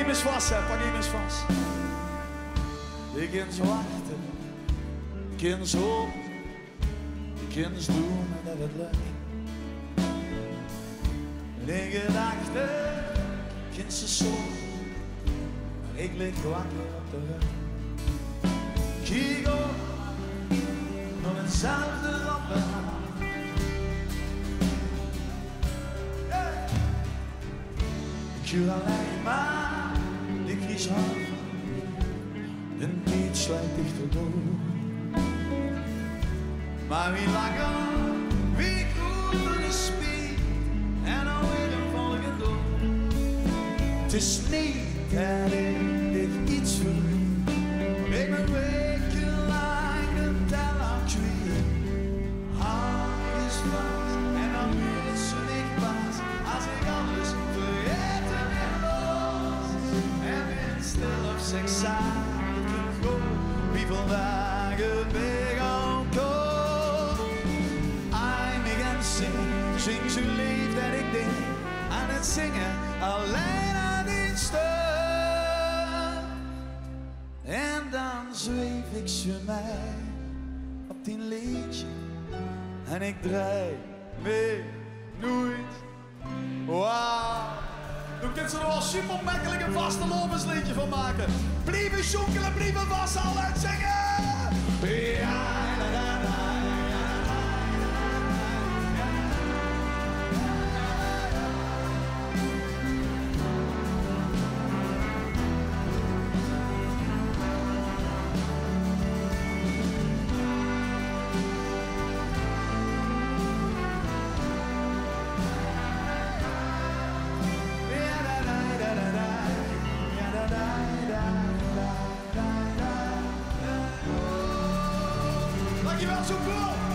ihm eens vast, hè. Pak hem eens vast. Ik kan zo wachten, ik kan zo hopen, ik kan zo doen dat het lukt. En in gedachten, ik kan zo zorgen, maar ik lig wakker op de rug. Kijk op, nog eenzelfde rampen. Ik huur alleen maar, ik kies hard. Den Beat schleift dichter durch. Maar wie langer, wie koeler de speed, en alweer een volgend doel. Het is niet dat ik dit iets verliet, maar ik ben wekenlang een tel aan het kwijt. Hald mich vas en dan weet ze niet pas, als ik alles vergeten en los. En ben stil of seks aan. Wie vandaag het weer aan komt. Hald mich ens vas, zing zo lief dat ik denk aan het zingen, alleen aan dit stuk. En dan zweef ik ze mij op die liedje en ik draai mee nooit. Wow. Doe ik dit zo wel super makkelijk een vaste lobensliedje van maken. Blijven zoekelen, blijven vast, altijd zingen! Ja, la, la, la, ja, la, Dankjewel, zo cool!